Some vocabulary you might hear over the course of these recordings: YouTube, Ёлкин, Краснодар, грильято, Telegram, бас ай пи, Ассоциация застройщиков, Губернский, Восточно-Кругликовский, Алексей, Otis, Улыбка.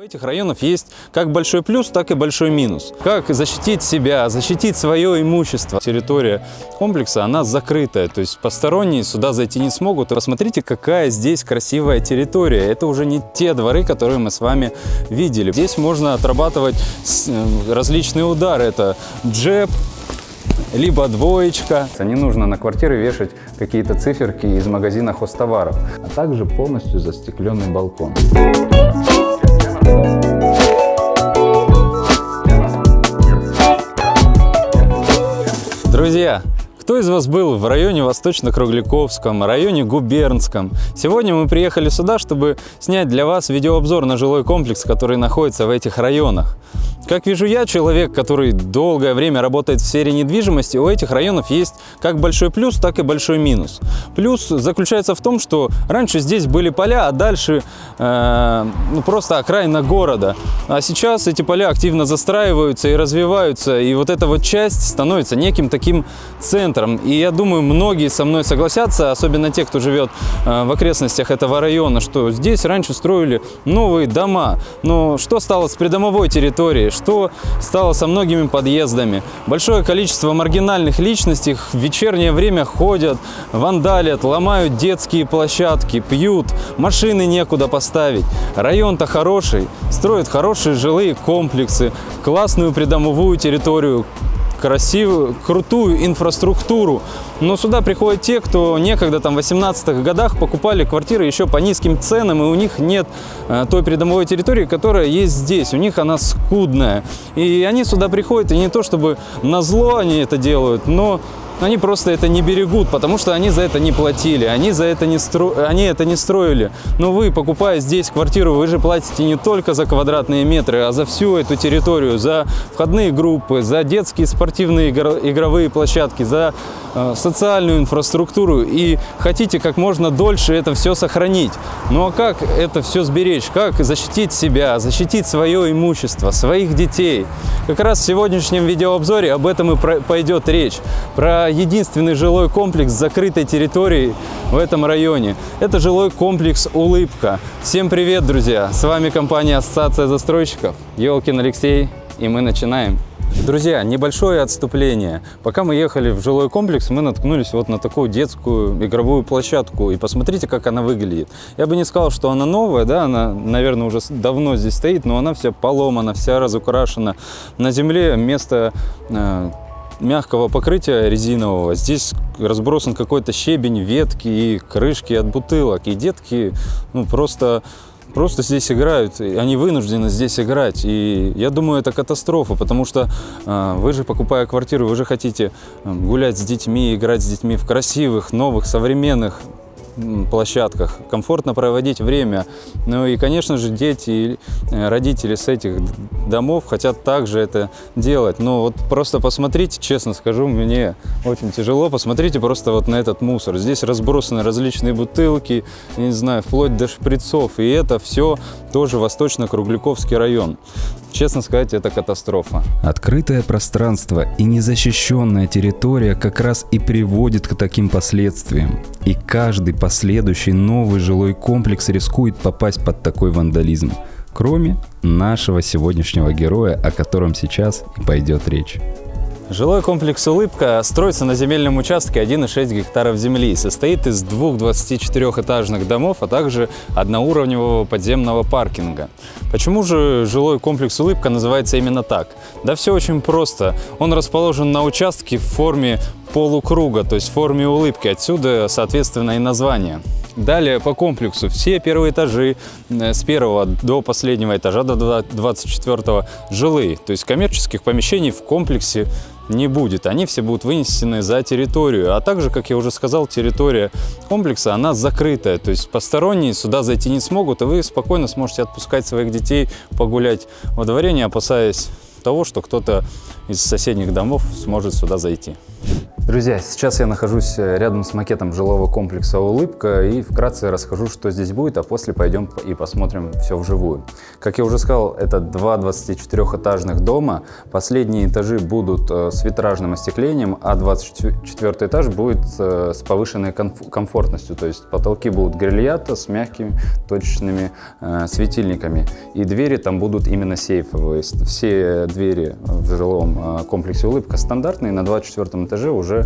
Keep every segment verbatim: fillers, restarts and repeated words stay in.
У этих районов есть как большой плюс, так и большой минус. Как защитить себя, защитить свое имущество. Территория комплекса, она закрытая, то есть посторонние сюда зайти не смогут. Посмотрите, какая здесь красивая территория. Это уже не те дворы, которые мы с вами видели. Здесь можно отрабатывать различные удары. Это джеб, либо двоечка. Не нужно на квартиры вешать какие-то циферки из магазина хозтоваров. А также полностью застекленный балкон. Друзья, кто из вас был в районе Восточно-Кругликовском, районе Губернском? Сегодня мы приехали сюда, чтобы снять для вас видеообзор на жилой комплекс, который находится в этих районах. Как вижу я, человек, который долгое время работает в сфере недвижимости, у этих районов есть как большой плюс, так и большой минус. Плюс заключается в том, что раньше здесь были поля, а дальше э, ну, просто окраина города. А сейчас эти поля активно застраиваются и развиваются, и вот эта вот часть становится неким таким центром. И я думаю, многие со мной согласятся, особенно те, кто живет э, в окрестностях этого района, что здесь раньше строили новые дома. Но что стало с придомовой территорией? Что стало со многими подъездами? Большое количество маргинальных личностей в вечернее время ходят, вандалят, ломают детские площадки, пьют, машины некуда поставить. Район-то хороший, строят хорошие жилые комплексы, классную придомовую территорию, красивую, крутую инфраструктуру. Но сюда приходят те, кто некогда там в восемнадцатых годах покупали квартиры еще по низким ценам, и у них нет э, той придомовой территории, которая есть здесь. У них она скудная. И они сюда приходят, и не то чтобы назло они это делают, но они просто это не берегут, потому что они за это не платили, они за это не, стро... они это не строили. Но вы, покупая здесь квартиру, вы же платите не только за квадратные метры, а за всю эту территорию, за входные группы, за детские спортивные игровые площадки, за э, социальную инфраструктуру. И хотите как можно дольше это все сохранить. Ну а как это все сберечь? Как защитить себя, защитить свое имущество, своих детей? Как раз в сегодняшнем видеообзоре об этом и про... пойдет речь. Про единственный жилой комплекс закрытой территории в этом районе. Это жилой комплекс «Улыбка». Всем привет, друзья! С вами компания «Ассоциация застройщиков». Ёлкин Алексей, и мы начинаем. Друзья, небольшое отступление. Пока мы ехали в жилой комплекс, мы наткнулись вот на такую детскую игровую площадку. И посмотрите, как она выглядит. Я бы не сказал, что она новая, да, она, наверное, уже давно здесь стоит, но она вся поломана, вся разукрашена. На земле вместо э, мягкого покрытия резинового здесь разбросан какой-то щебень, ветки и крышки от бутылок, и детки ну просто просто здесь играют, они вынуждены здесь играть. И я думаю, это катастрофа, потому что э, вы же, покупая квартиру, вы же хотите гулять с детьми, играть с детьми в красивых, новых, современных площадках, комфортно проводить время. Ну и, конечно же, дети и родители с этих домов хотят также это делать. Но вот просто посмотрите, честно скажу, мне очень тяжело. Посмотрите просто вот на этот мусор. Здесь разбросаны различные бутылки, я не знаю, вплоть до шприцов. И это все тоже Восточно-Кругликовский район. Честно сказать, это катастрофа. Открытое пространство и незащищенная территория как раз и приводит к таким последствиям. И каждый последующий новый жилой комплекс рискует попасть под такой вандализм. Кроме нашего сегодняшнего героя, о котором сейчас и пойдет речь. Жилой комплекс «Улыбка» строится на земельном участке одна целая шесть десятых гектаров земли и состоит из двух двадцатичетырёхэтажных домов, а также одноуровневого подземного паркинга. Почему же жилой комплекс «Улыбка» называется именно так? Да все очень просто. Он расположен на участке в форме полукруга, то есть в форме улыбки. Отсюда, соответственно, и название. Далее по комплексу все первые этажи с первого до последнего этажа, до двадцать четвёртого, жилые, то есть коммерческих помещений в комплексе не будет, они все будут вынесены за территорию. А также, как я уже сказал, территория комплекса, она закрытая, то есть посторонние сюда зайти не смогут, и вы спокойно сможете отпускать своих детей погулять во дворе, не опасаясь того, что кто-то из соседних домов сможет сюда зайти. Друзья, сейчас я нахожусь рядом с макетом жилого комплекса «Улыбка» и вкратце расскажу, что здесь будет, а после пойдем и посмотрим все вживую. Как я уже сказал, это два двадцатичетырёхэтажных дома. Последние этажи будут с витражным остеклением, а двадцать четвёртый этаж будет с повышенной комфортностью, то есть потолки будут грильята с мягкими точечными светильниками. И двери там будут именно сейфовые. Все двери в жилом комплексе «Улыбка» стандартные, на двадцать четвёртом этаже уже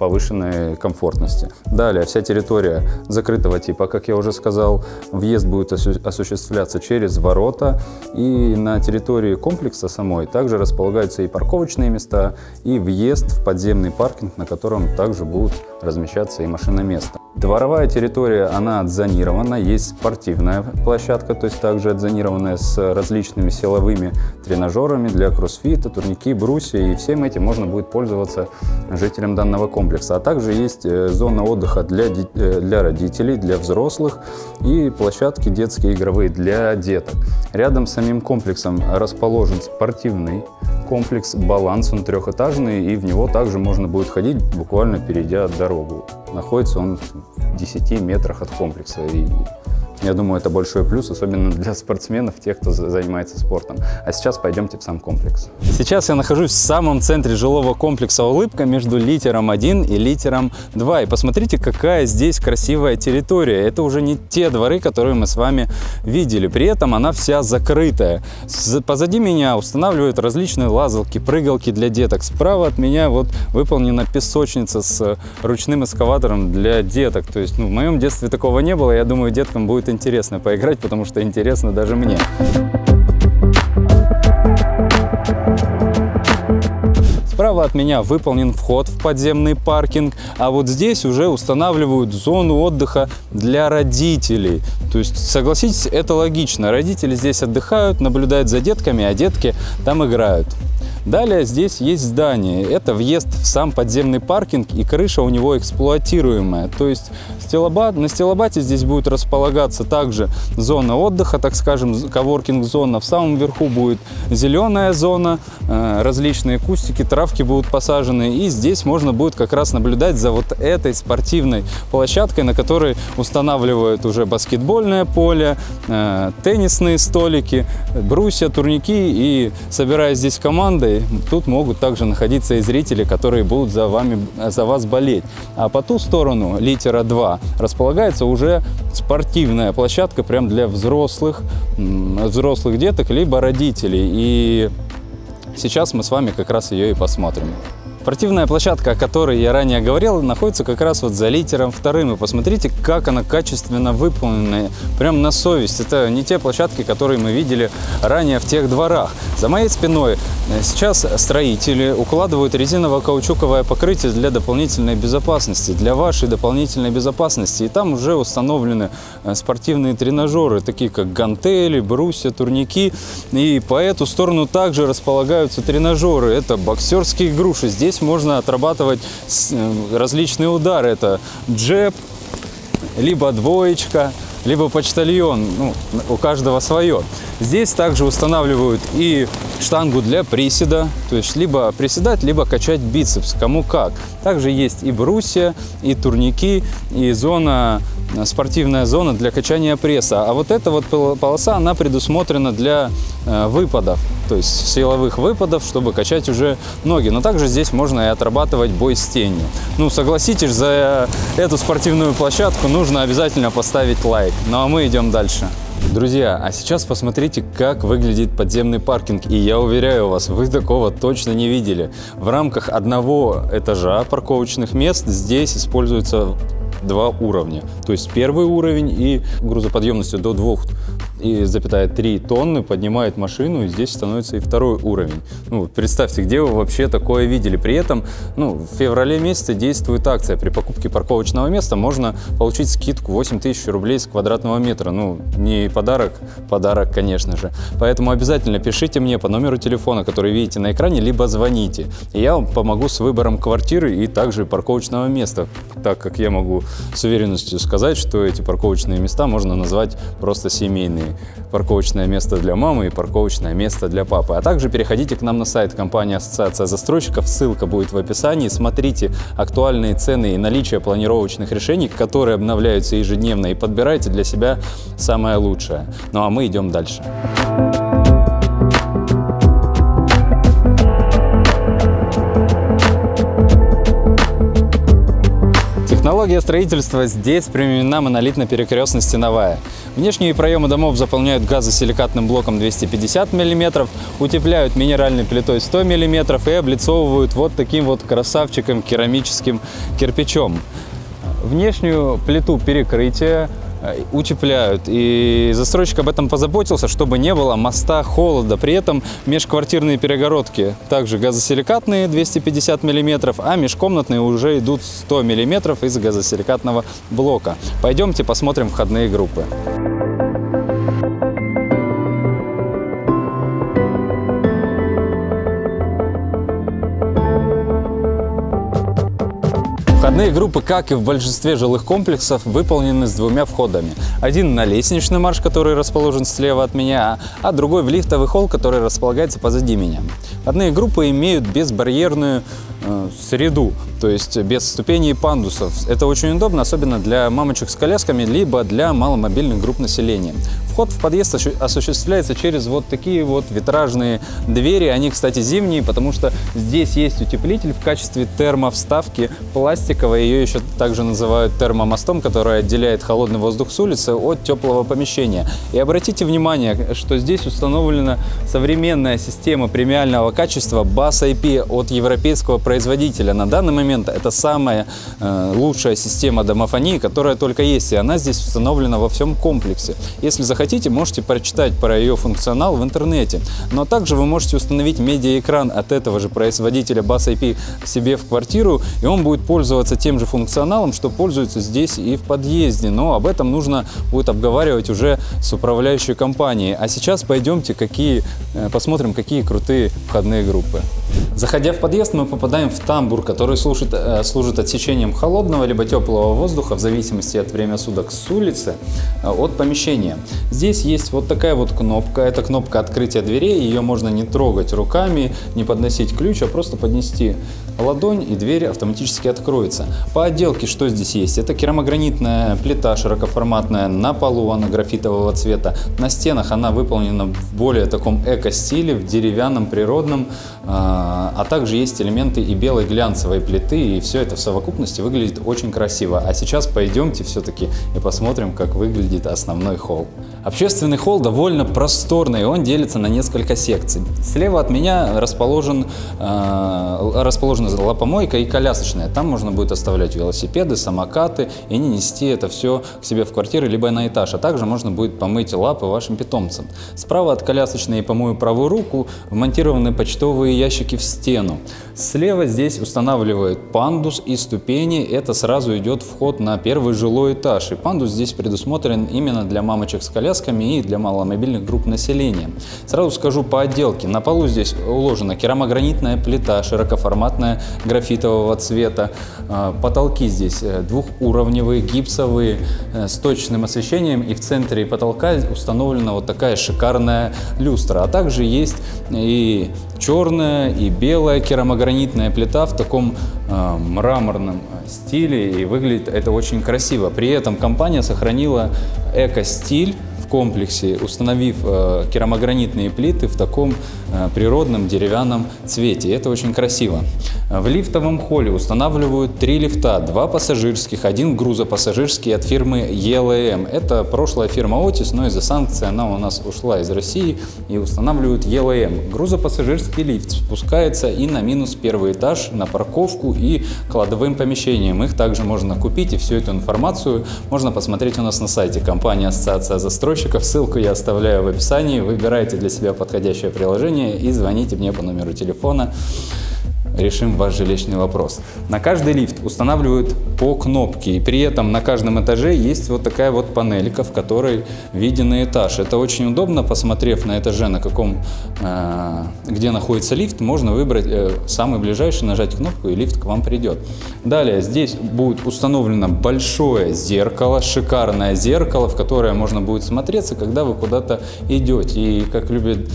повышенной комфортности. Далее вся территория закрытого типа, как я уже сказал, въезд будет осу- осуществляться через ворота, и на территории комплекса самой также располагаются и парковочные места, и въезд в подземный паркинг, на котором также будут размещаться и машиноместо. Дворовая территория, она отзонирована, есть спортивная площадка, то есть также отзонированная с различными силовыми тренажерами для кроссфита, турники, брусья, и всем этим можно будет пользоваться жителям данного комплекса. А также есть зона отдыха для, для родителей, для взрослых и площадки детские игровые для деток. Рядом с самим комплексом расположен спортивный комплекс «Баланс», он трехэтажный, и в него также можно будет ходить, буквально перейдя дорогу. Находится он в десяти метрах от комплекса, и я думаю, это большой плюс, особенно для спортсменов, тех, кто занимается спортом. А сейчас пойдемте в сам комплекс. Сейчас я нахожусь в самом центре жилого комплекса «Улыбка», между литером один и литером два. И посмотрите, какая здесь красивая территория. Это уже не те дворы, которые мы с вами видели. При этом она вся закрытая. Позади меня устанавливают различные лазалки, прыгалки для деток. Справа от меня вот выполнена песочница с ручным эскаватором для деток. То есть, ну, в моем детстве такого не было. Я думаю, деткам будет интересно. Интересно поиграть, потому что интересно даже мне. Справа от меня выполнен вход в подземный паркинг, а вот здесь уже устанавливают зону отдыха для родителей. То есть, согласитесь, это логично. Родители здесь отдыхают, наблюдают за детками, а детки там играют. Далее здесь есть здание. Это въезд в сам подземный паркинг, и крыша у него эксплуатируемая. То есть стеллобат, на стеллобате здесь будет располагаться также зона отдыха, так скажем, коворкинг-зона. В самом верху будет зеленая зона, различные кустики, травки будут посажены. И здесь можно будет как раз наблюдать за вот этой спортивной площадкой, на которой устанавливают уже баскетбольное поле, теннисные столики, брусья, турники. И собирая здесь команды, тут могут также находиться и зрители, которые будут за вами, за вас болеть. А по ту сторону литера два располагается уже спортивная площадка прям для взрослых, взрослых деток, либо родителей. И сейчас мы с вами как раз ее и посмотрим. Спортивная площадка, о которой я ранее говорил, находится как раз вот за литером вторым. И посмотрите, как она качественно выполнена, прям на совесть. Это не те площадки, которые мы видели ранее в тех дворах. За моей спиной сейчас строители укладывают резиново-каучуковое покрытие для дополнительной безопасности, для вашей дополнительной безопасности. И там уже установлены спортивные тренажеры, такие как гантели, брусья, турники. И по эту сторону также располагаются тренажеры. Это боксерские груши. Здесь можно отрабатывать различные удары. Это джеб, либо двоечка, либо почтальон. Ну, у каждого свое. Здесь также устанавливают и штангу для приседа. То есть либо приседать, либо качать бицепс. Кому как. Также есть и брусья, и турники, и зона... спортивная зона для качания пресса. А вот эта вот полоса, она предусмотрена для выпадов, то есть силовых выпадов, чтобы качать уже ноги. Но также здесь можно и отрабатывать бой с тенью. Ну, согласитесь, за эту спортивную площадку нужно обязательно поставить лайк. Ну, а мы идем дальше. Друзья, а сейчас посмотрите, как выглядит подземный паркинг, и я уверяю вас, вы такого точно не видели. В рамках одного этажа парковочных мест здесь используется два уровня. То есть первый уровень и грузоподъемностью до двух и запятая три тонны поднимает машину, и здесь становится и второй уровень. Ну, представьте, где вы вообще такое видели. При этом, ну, в феврале месяце действует акция. При покупке парковочного места можно получить скидку восемь тысяч рублей с квадратного метра. Ну, не подарок, подарок, конечно же. Поэтому обязательно пишите мне по номеру телефона, который видите на экране, либо звоните. И я вам помогу с выбором квартиры и также парковочного места, так как я могу с уверенностью сказать, что эти парковочные места можно назвать просто семейные. Парковочное место для мамы и парковочное место для папы. А также переходите к нам на сайт компании «Ассоциация застройщиков», ссылка будет в описании. Смотрите актуальные цены и наличие планировочных решений, которые обновляются ежедневно, и подбирайте для себя самое лучшее. Ну а мы идем дальше. Технология строительства здесь применена монолитно-перекрестно-стеновая. Внешние проемы домов заполняют газосиликатным блоком двести пятьдесят миллиметров, утепляют минеральной плитой сто миллиметров и облицовывают вот таким вот красавчиком керамическим кирпичом. Внешнюю плиту перекрытия утепляют, и застройщик об этом позаботился, чтобы не было моста холода. При этом межквартирные перегородки также газосиликатные двести пятьдесят миллиметров, а межкомнатные уже идут сто миллиметров из газосиликатного блока. Пойдемте посмотрим входные группы. Входные группы, как и в большинстве жилых комплексов, выполнены с двумя входами. Один на лестничный марш, который расположен слева от меня, а другой в лифтовый холл, который располагается позади меня. Входные группы имеют безбарьерную э, среду, то есть без ступеней и пандусов. Это очень удобно, особенно для мамочек с колясками, либо для маломобильных групп населения. Вход в подъезд осуществляется через вот такие вот витражные двери. Они, кстати, зимние, потому что здесь есть утеплитель в качестве термовставки пластика. Ее еще также называют термомостом, который отделяет холодный воздух с улицы от теплого помещения. И обратите внимание, что здесь установлена современная система премиального качества бас ай пи от европейского производителя. На данный момент это самая э, лучшая система домофонии, которая только есть, и она здесь установлена во всем комплексе. Если захотите, можете прочитать про ее функционал в интернете. Но также вы можете установить медиаэкран от этого же производителя бас ай пи себе в квартиру, и он будет пользоваться тем же функционалом, что пользуются здесь и в подъезде, но об этом нужно будет обговаривать уже с управляющей компанией. А сейчас пойдемте какие, посмотрим, какие крутые входные группы. Заходя в подъезд, мы попадаем в тамбур, который служит, служит отсечением холодного либо теплого воздуха, в зависимости от времени суток, с улицы, от помещения. Здесь есть вот такая вот кнопка, это кнопка открытия дверей, ее можно не трогать руками, не подносить ключ, а просто поднести ладонь, и дверь автоматически откроется. По отделке что здесь есть? Это керамогранитная плита широкоформатная, на полу она графитового цвета, на стенах она выполнена в более таком эко-стиле, в деревянном, природном, а также есть элементы и белой глянцевой плиты, и все это в совокупности выглядит очень красиво. А сейчас пойдемте все-таки и посмотрим, как выглядит основной холл. Общественный холл довольно просторный, он делится на несколько секций. Слева от меня расположен, э, расположена лапомойка и колясочная. Там можно будет оставлять велосипеды, самокаты и не нести это все к себе в квартиру либо на этаж. А также можно будет помыть лапы вашим питомцам. Справа от колясочной, помою правую руку, вмонтированы почтовые ящики в стену. Слева здесь устанавливают пандус и ступени, это сразу идет вход на первый жилой этаж, и пандус здесь предусмотрен именно для мамочек с колясками и для маломобильных групп населения. Сразу скажу по отделке, на полу здесь уложена керамогранитная плита широкоформатная графитового цвета, потолки здесь двухуровневые, гипсовые, с точным освещением, и в центре потолка установлена вот такая шикарная люстра, а также есть и черная, и белая керамогранитная плита в таком э, мраморном стиле, и выглядит это очень красиво. При этом компания сохранила эко-стиль в комплексе, установив э, керамогранитные плиты в таком э, природном деревянном цвете. Это очень красиво. В лифтовом холле устанавливают три лифта, два пассажирских, один грузопассажирский от фирмы эл эм. Это прошлая фирма Otis, но из-за санкций она у нас ушла из России, и устанавливают эл эм. Грузопассажирский лифт спускается и на минус первый этаж, на парковку и кладовым помещениям. Их также можно купить, и всю эту информацию можно посмотреть у нас на сайте компании «Ассоциация застройщиков». Ссылку я оставляю в описании. Выбирайте для себя подходящее приложение и звоните мне по номеру телефона. решим ваш жилищный вопрос. На каждый лифт устанавливают по кнопке, и при этом на каждом этаже есть вот такая вот панелька, в которой виден этаж. Это очень удобно, посмотрев на этаже, на каком, где находится лифт, можно выбрать самый ближайший, нажать кнопку, и лифт к вам придет. Далее здесь будет установлено большое зеркало, шикарное зеркало, в которое можно будет смотреться, когда вы куда-то идете. И как любит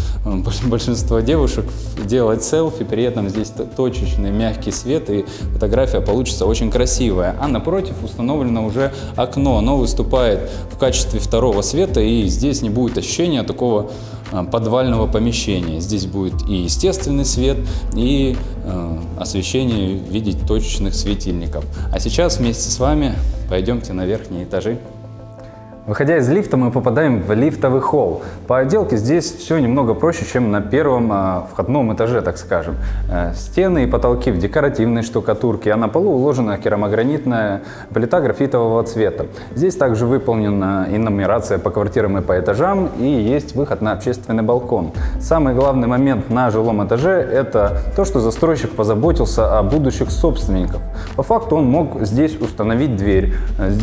большинство девушек делать селфи, при этом здесь точечный мягкий свет, и фотография получится очень красивая. А напротив установлено уже окно, оно выступает в качестве второго света, и здесь не будет ощущения такого подвального помещения. Здесь будет и естественный свет, и э, освещение в виде точечных светильников. А сейчас вместе с вами пойдемте на верхние этажи. Выходя из лифта, мы попадаем в лифтовый холл. По отделке здесь все немного проще, чем на первом а, входном этаже, так скажем. Стены и потолки в декоративной штукатурке, а на полу уложена керамогранитная плита графитового цвета. Здесь также выполнена и нумерация по квартирам и по этажам, и есть выход на общественный балкон. Самый главный момент на жилом этаже – это то, что застройщик позаботился о будущих собственниках. По факту он мог здесь установить дверь,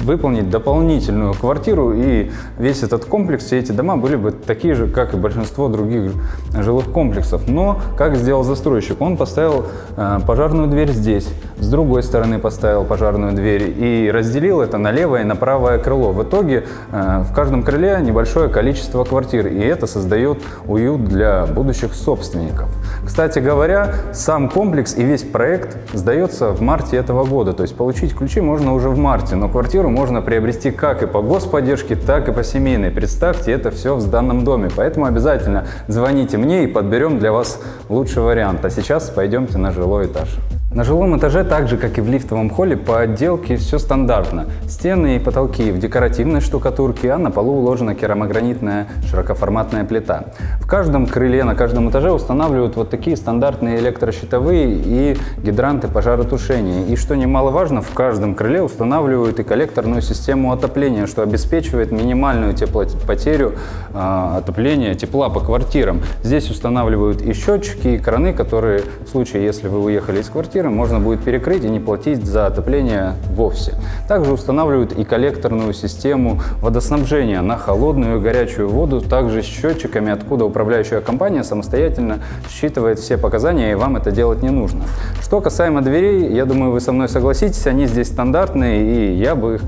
выполнить дополнительную квартиру, и весь этот комплекс, все эти дома были бы такие же, как и большинство других жилых комплексов. Но как сделал застройщик? Он поставил э, пожарную дверь здесь, с другой стороны поставил пожарную дверь и разделил это на левое и на правое крыло. В итоге э, в каждом крыле небольшое количество квартир, и это создает уют для будущих собственников. Кстати говоря, сам комплекс и весь проект сдается в марте этого года, то есть получить ключи можно уже в марте, но квартиру можно приобрести как и по господдержке, так и по семейной. Представьте, это все в данном доме, поэтому обязательно звоните мне, и подберем для вас лучший вариант. А сейчас пойдемте на жилой этаж. На жилом этаже, так же как и в лифтовом холле, по отделке все стандартно. Стены и потолки в декоративной штукатурке, а на полу уложена керамогранитная широкоформатная плита. В каждом крыле, на каждом этаже устанавливают вот такие стандартные электрощитовые и гидранты пожаротушения. И что немаловажно, в каждом крыле устанавливают и коллекторную систему отопления, что обеспечивает минимальную теплопотерю э, отопления тепла по квартирам. Здесь устанавливают и счетчики, и краны, которые в случае, если вы уехали из квартиры, можно будет перекрыть и не платить за отопление вовсе. Также устанавливают и коллекторную систему водоснабжения на холодную и горячую воду, также с счетчиками, откуда управляющая компания самостоятельно считывает все показания, и вам это делать не нужно. Что касаемо дверей, я думаю, вы со мной согласитесь, они здесь стандартные, и я бы их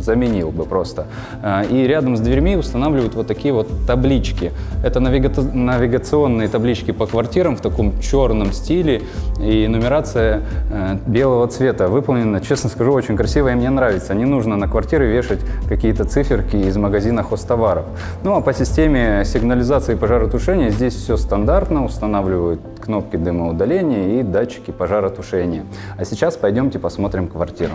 заменил бы просто. И рядом с дверьми устанавливают вот такие вот таблички. Это навига... навигационные таблички по квартирам в таком черном стиле, и нумерация белого цвета. Выполнена, честно скажу, очень красиво, и мне нравится. Не нужно на квартиры вешать какие-то циферки из магазина хозтоваров. Ну а по системе сигнализации и пожаротушения здесь все стандартно. Устанавливают кнопки дымоудаления и датчики пожаротушения. А сейчас пойдемте посмотрим квартиру.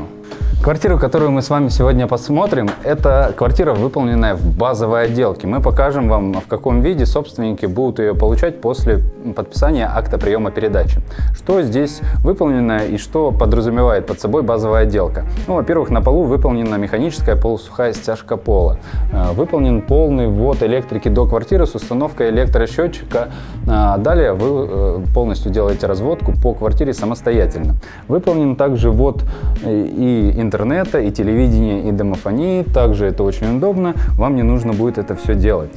Квартиру, которую мы с вами сегодня посмотрим, это квартира, выполненная в базовой отделке. Мы покажем вам, в каком виде собственники будут ее получать после подписания акта приема передачи. Что здесь выполнено и что подразумевает под собой базовая отделка? Ну, во-первых, на полу выполнена механическая полусухая стяжка пола. Выполнен полный ввод электрики до квартиры с установкой электросчетчика. Далее вы полностью делаете разводку по квартире самостоятельно. Выполнен также ввод и интернета, и телевидения, и домофонии, также это очень удобно, вам не нужно будет это все делать.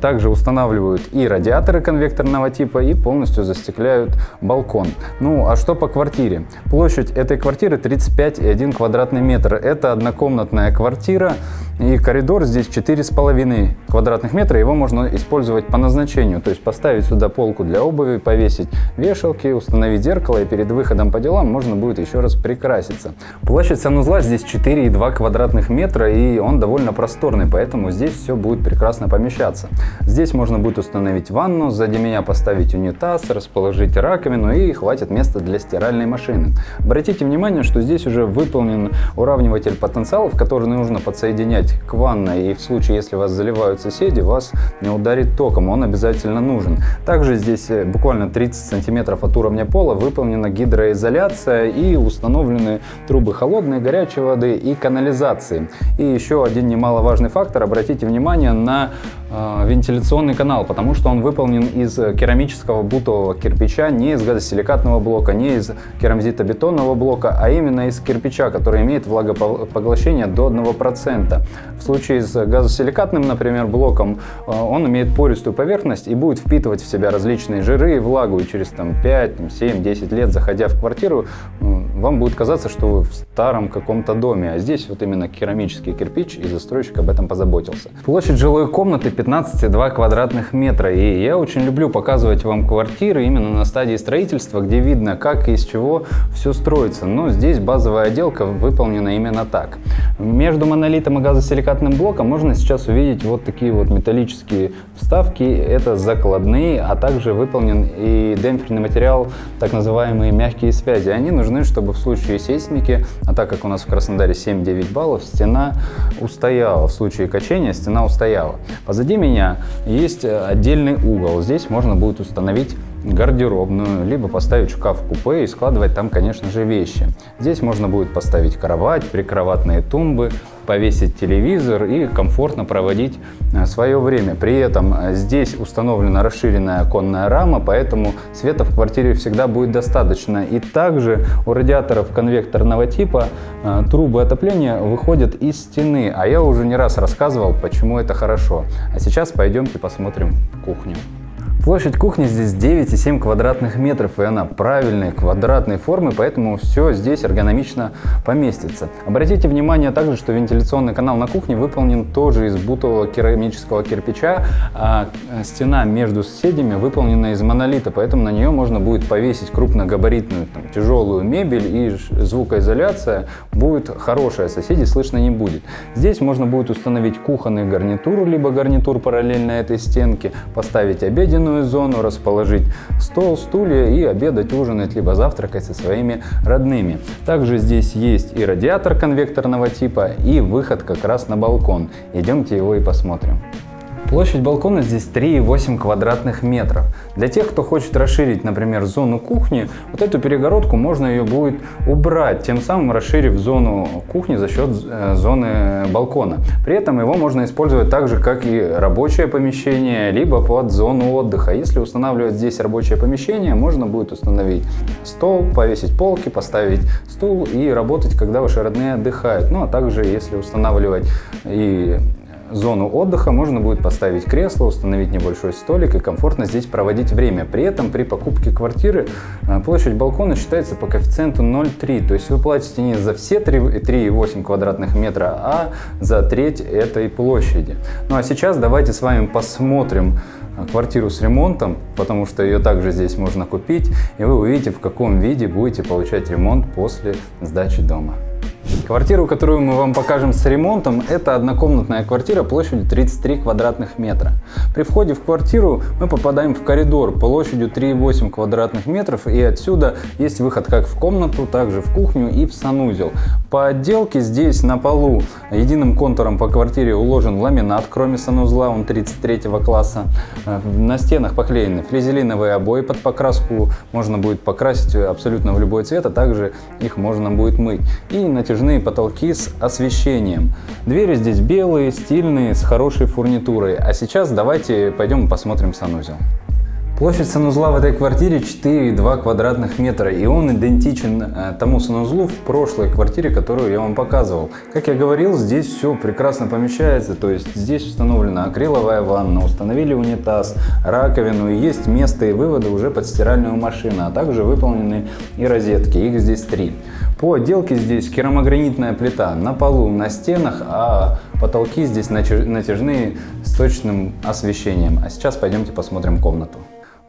Также устанавливают и радиаторы конвекторного типа, и полностью застекляют балкон. Ну а что по квартире? Площадь этой квартиры тридцать пять и один квадратный метр. Это однокомнатная квартира, и коридор здесь четыре с половиной квадратных метра, его можно использовать по назначению, то есть поставить сюда полку для обуви, повесить вешалки, установить зеркало, и перед выходом по делам можно будет еще раз прикраситься. Площадь санузла здесь четыре и два квадратных метра. Квадратных метра, и он довольно просторный, поэтому здесь все будет прекрасно помещаться. Здесь можно будет установить ванну, сзади меня поставить унитаз, расположить раковину, и хватит места для стиральной машины. Обратите внимание, что здесь уже выполнен уравниватель потенциалов, который нужно подсоединять подключать к ванной, и в случае, если вас заливают соседи, вас не ударит током, он обязательно нужен. Также здесь буквально тридцать сантиметров от уровня пола выполнена гидроизоляция и установлены трубы холодной, горячей воды и канализации. И еще один немаловажный фактор, обратите внимание на э, вентиляционный канал, потому что он выполнен из керамического бутового кирпича, не из газосиликатного блока, не из керамзитобетонного блока, а именно из кирпича, который имеет влагопоглощение до одного процента. В случае с газосиликатным, например, блоком, он имеет пористую поверхность и будет впитывать в себя различные жиры и влагу, и через там, пять, семь, десять лет, заходя в квартиру, вам будет казаться, что вы в старом каком-то доме, а здесь вот именно керамический кирпич, и застройщик об этом позаботился. Площадь жилой комнаты пятнадцать и два квадратных метра, и я очень люблю показывать вам квартиры именно на стадии строительства, где видно, как и из чего все строится, но здесь базовая отделка выполнена именно так. Между монолитом и газосиликатным блоком можно сейчас увидеть вот такие вот металлические вставки, это закладные, а также выполнен и демпферный материал, так называемые мягкие связи, они нужны, чтобы в случае сейсмики, а так как у нас в Краснодаре семь-девять баллов, стена устояла, в случае качения стена устояла. Позади меня есть отдельный угол, здесь можно будет установить гардеробную, либо поставить шкаф-купе и складывать там, конечно же, вещи. Здесь можно будет поставить кровать, прикроватные тумбы, повесить телевизор и комфортно проводить свое время. При этом здесь установлена расширенная оконная рама, поэтому света в квартире всегда будет достаточно. И также у радиаторов конвекторного типа трубы отопления выходят из стены, а я уже не раз рассказывал, почему это хорошо. А сейчас пойдемте посмотрим кухню. Площадь кухни здесь девять и семь квадратных метров, и она правильной квадратной формы, поэтому все здесь эргономично поместится. Обратите внимание также, что вентиляционный канал на кухне выполнен тоже из бутового керамического кирпича, а стена между соседями выполнена из монолита, поэтому на нее можно будет повесить крупногабаритную там, тяжелую мебель, и звукоизоляция будет хорошая, соседей слышно не будет. Здесь можно будет установить кухонный гарнитур, либо гарнитур параллельно этой стенке, поставить обеденную зону, расположить стол, стулья и обедать, ужинать, либо завтракать со своими родными. Также здесь есть и радиатор конвекторного типа, и выход как раз на балкон. Идемте его и посмотрим. Площадь балкона здесь три и восемь квадратных метров. Для тех, кто хочет расширить, например, зону кухни, вот эту перегородку можно ее будет убрать, тем самым расширив зону кухни за счет зоны балкона. При этом его можно использовать так же, как и рабочее помещение, либо под зону отдыха. Если устанавливать здесь рабочее помещение, можно будет установить стол, повесить полки, поставить стул и работать, когда ваши родные отдыхают. Ну а также, если устанавливать и зону отдыха, можно будет поставить кресло, установить небольшой столик и комфортно здесь проводить время. При этом при покупке квартиры площадь балкона считается по коэффициенту ноль целых три десятых. То есть вы платите не за все три и восемь квадратных метра, а за треть этой площади. Ну а сейчас давайте с вами посмотрим квартиру с ремонтом, потому что ее также здесь можно купить. И вы увидите, в каком виде будете получать ремонт после сдачи дома. Квартиру, которую мы вам покажем с ремонтом, это однокомнатная квартира площадью тридцать три квадратных метра. При входе в квартиру мы попадаем в коридор площадью три и восемь квадратных метров, и отсюда есть выход как в комнату, также в кухню и в санузел. По отделке здесь на полу единым контуром по квартире уложен ламинат, кроме санузла, он тридцать третьего класса. На стенах поклеены флизелиновые обои под покраску, можно будет покрасить абсолютно в любой цвет, а также их можно будет мыть. И натяжение потолки с освещением. Двери здесь белые, стильные, с хорошей фурнитурой. А сейчас давайте пойдем посмотрим санузел. Площадь санузла в этой квартире четыре и два квадратных метра, и он идентичен тому санузлу в прошлой квартире, которую я вам показывал. Как я говорил, здесь все прекрасно помещается, то есть здесь установлена акриловая ванна, установили унитаз, раковину, и есть место и выводы уже под стиральную машину, а также выполнены и розетки, их здесь три. По отделке здесь керамогранитная плита на полу, на стенах, а потолки здесь натяжные с точным освещением. А сейчас пойдемте посмотрим комнату.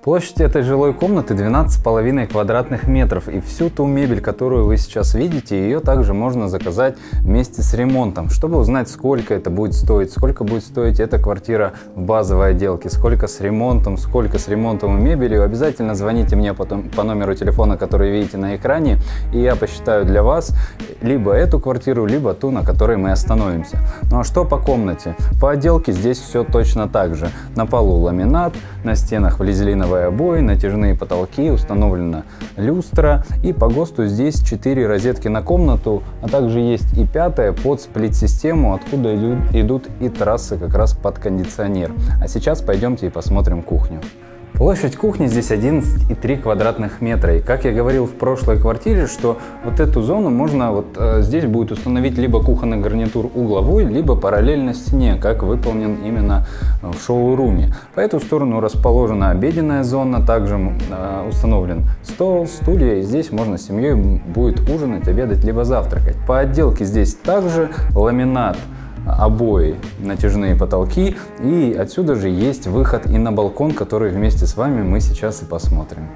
Площадь этой жилой комнаты двенадцать с половиной квадратных метров, и всю ту мебель, которую вы сейчас видите, ее также можно заказать вместе с ремонтом, чтобы узнать, сколько это будет стоить, сколько будет стоить эта квартира в базовой отделке, сколько с ремонтом, сколько с ремонтом и мебелью. Обязательно звоните мне потом по номеру телефона, который видите на экране, и я посчитаю для вас либо эту квартиру, либо ту, на которой мы остановимся. Ну а что по комнате? По отделке здесь все точно так же. На полу ламинат, на стенах влезелиновая обои, натяжные потолки, установлена люстра, и по ГОСТу здесь четыре розетки на комнату, а также есть и пятая под сплит-систему, откуда идут и трассы как раз под кондиционер. А сейчас пойдемте и посмотрим кухню. Площадь кухни здесь одиннадцать и три квадратных метра, и как я говорил в прошлой квартире, что вот эту зону можно вот э, здесь будет установить либо кухонный гарнитур угловой, либо параллельно стене, как выполнен именно в шоуруме. По эту сторону расположена обеденная зона, также э, установлен стол, стулья, и здесь можно с семьей будет ужинать, обедать, либо завтракать. По отделке здесь также ламинат, обои, натяжные потолки, и отсюда же есть выход и на балкон, который вместе с вами мы сейчас и посмотрим.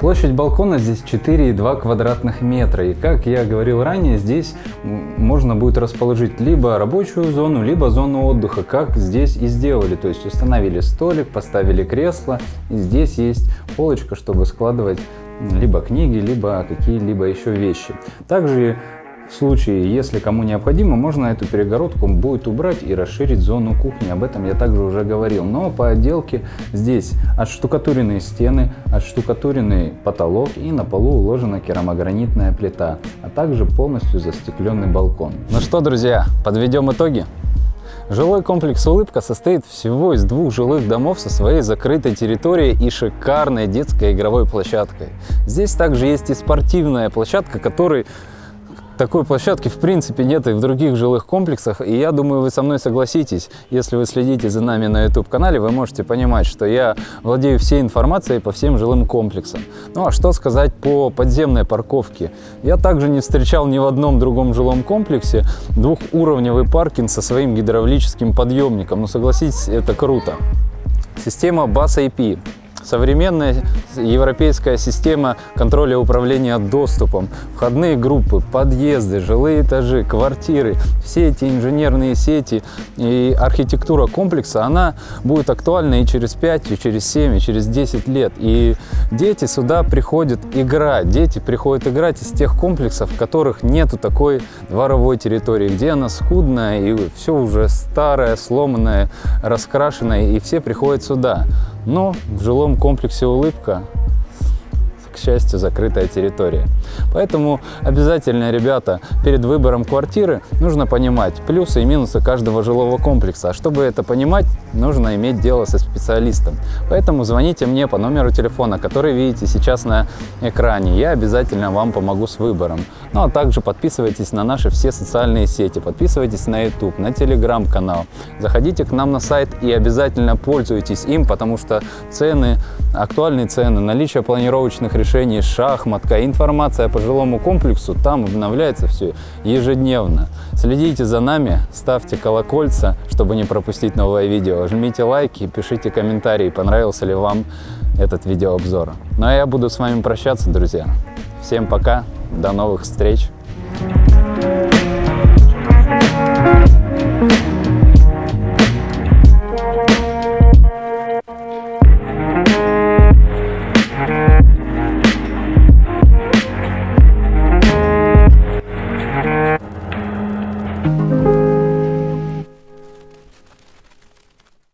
Площадь балкона здесь четыре и два квадратных метра, и как я говорил ранее, здесь можно будет расположить либо рабочую зону, либо зону отдыха, как здесь и сделали, то есть установили столик, поставили кресло, и здесь есть полочка, чтобы складывать либо книги, либо какие-либо еще вещи. Также в случае, если кому необходимо, можно эту перегородку будет убрать и расширить зону кухни. Об этом я также уже говорил. Но по отделке здесь отштукатуренные стены, отштукатуренный потолок, и на полу уложена керамогранитная плита, а также полностью застекленный балкон. Ну что, друзья, подведем итоги. Жилой комплекс «Улыбка» состоит всего из двух жилых домов со своей закрытой территорией и шикарной детской игровой площадкой. Здесь также есть и спортивная площадка, которой такой площадки в принципе нет и в других жилых комплексах, и я думаю, вы со мной согласитесь. Если вы следите за нами на YouTube-канале, вы можете понимать, что я владею всей информацией по всем жилым комплексам. Ну а что сказать по подземной парковке? Я также не встречал ни в одном другом жилом комплексе двухуровневый паркинг со своим гидравлическим подъемником. Ну согласитесь, это круто. Система бас ай пи. Современная европейская система контроля и управления доступом, входные группы, подъезды, жилые этажи, квартиры, все эти инженерные сети и архитектура комплекса, она будет актуальна и через пять, и через семь, и через десять лет. И дети сюда приходят играть, дети приходят играть из тех комплексов, в которых нету такой дворовой территории, где она скудная и все уже старое, сломанное, раскрашенное, и все приходят сюда. Но в жилом комплексе «Улыбка», к счастью, закрытая территория. Поэтому обязательно, ребята, перед выбором квартиры нужно понимать плюсы и минусы каждого жилого комплекса. А чтобы это понимать, нужно иметь дело со специалистом. Поэтому звоните мне по номеру телефона, который видите сейчас на экране. Я обязательно вам помогу с выбором. Ну а также подписывайтесь на наши все социальные сети, подписывайтесь на YouTube, на Telegram-канал. Заходите к нам на сайт и обязательно пользуйтесь им, потому что цены, актуальные цены, наличие планировочных решений, шахматка, информация по жилому комплексу там обновляется все ежедневно. Следите за нами, ставьте колокольца, чтобы не пропустить новое видео, жмите лайки, пишите комментарии, понравился ли вам этот видеообзор. Ну а я буду с вами прощаться, друзья. Всем пока, до новых встреч!